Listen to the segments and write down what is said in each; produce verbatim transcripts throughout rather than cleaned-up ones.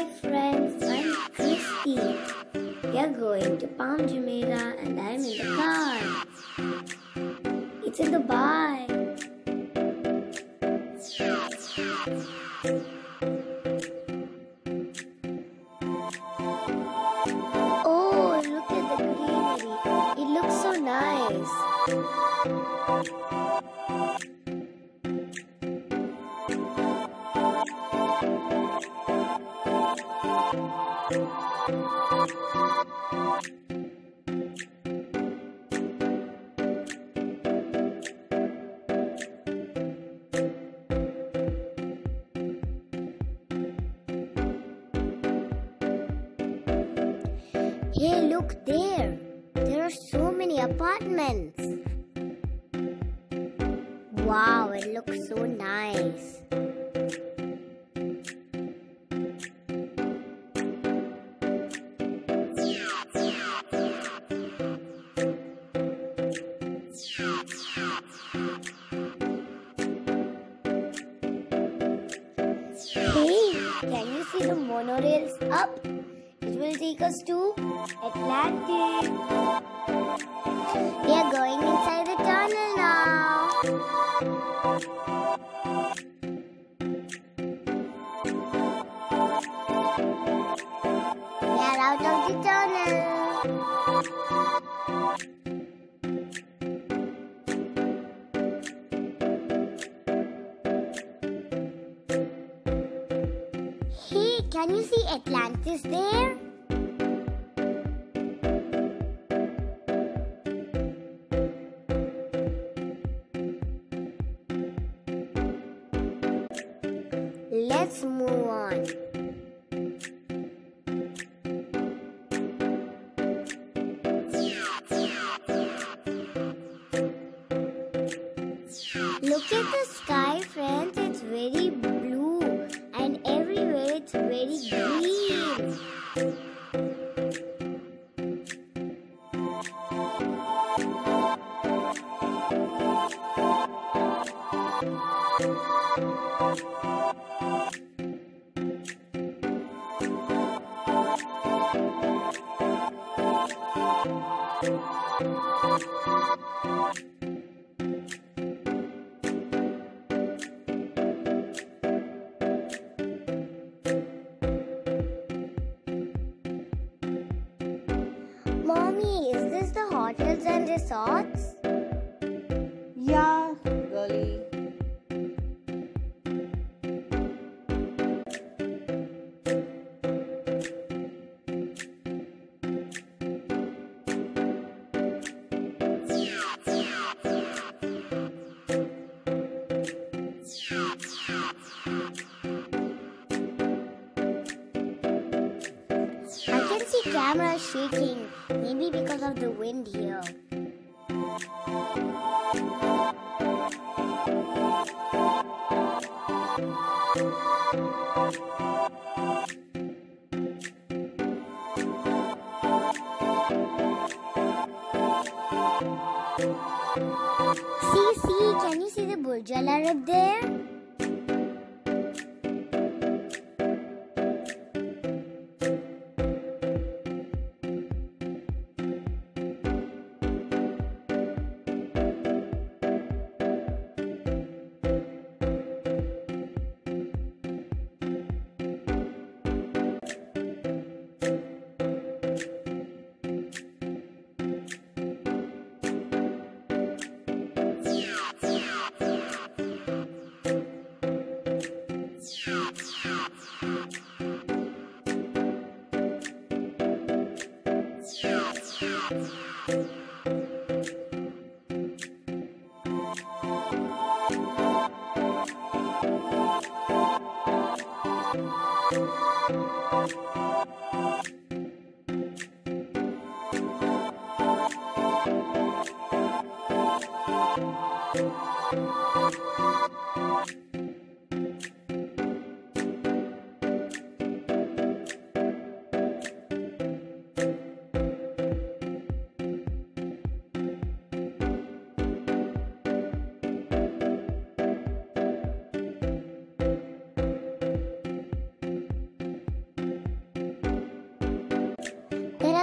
Hi friends, I'm Kristy. We are going to Palm Jumeirah and I'm in the car. It's in Dubai. Oh, look at the greenery. It looks so nice. Hey, look there! There are so many apartments! Wow, it looks so nice! Hey, can you see the monorails up? It will take us to Atlantis. We are going inside the tunnel now. We are out of the tunnel. Hey, can you see Atlantis there? Let's move on. Look at the sky, friends. It's very blue, and everywhere it's very green. Mommy, is this the hotels and resorts? Yeah, girlie. I can see camera shaking, maybe because of the wind here. See, see, can you see the Burj Al Arab there?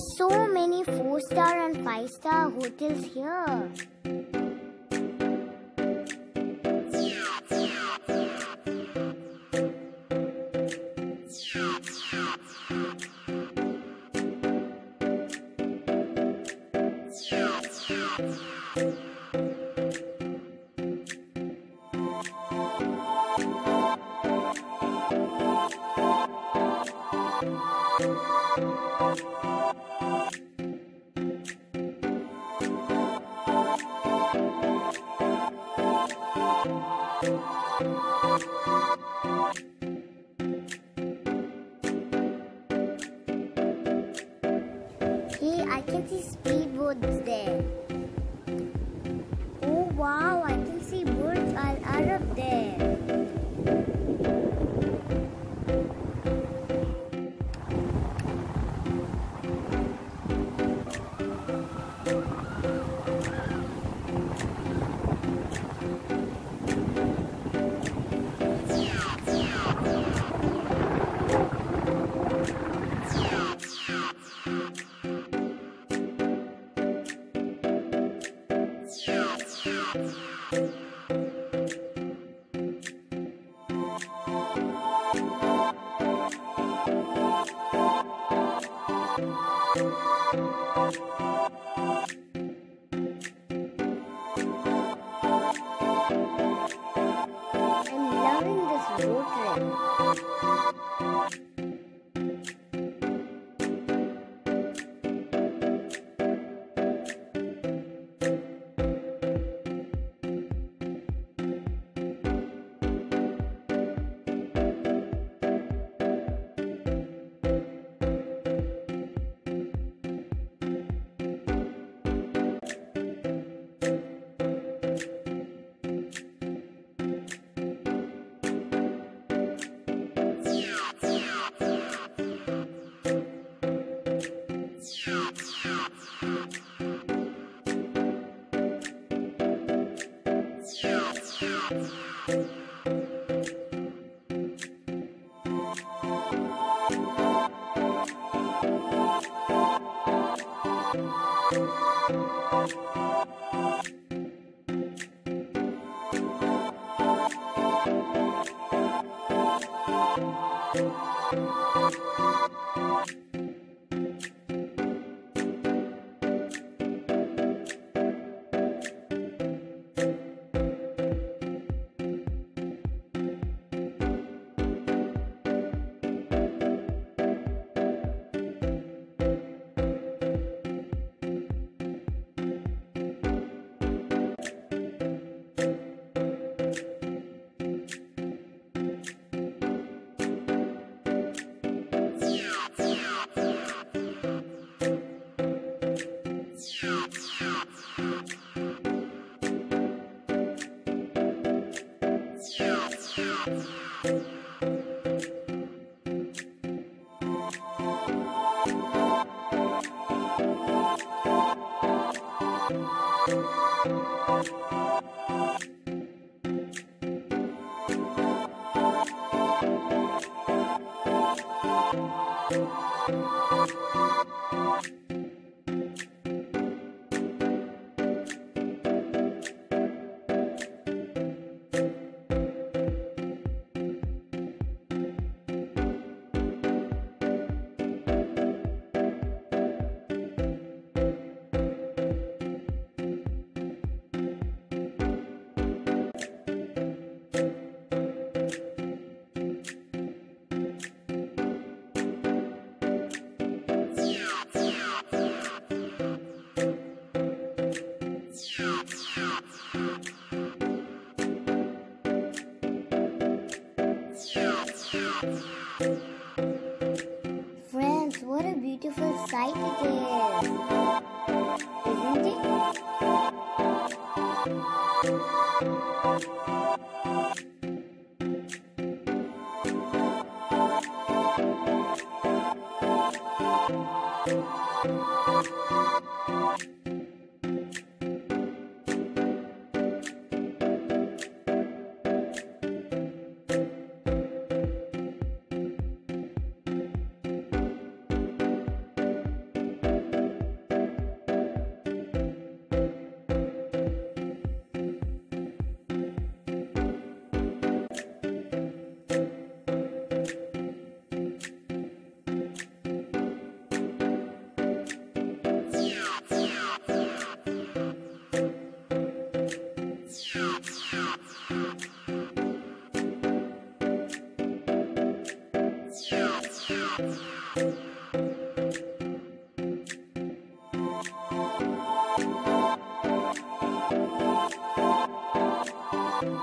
are so many four-star and five-star hotels here. I can see speedboats there. Oh wow, I can see Burj Al Arab there. Thanks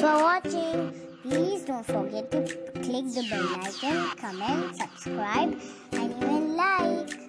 for watching. Please don't forget to click the bell icon, comment, subscribe and even like.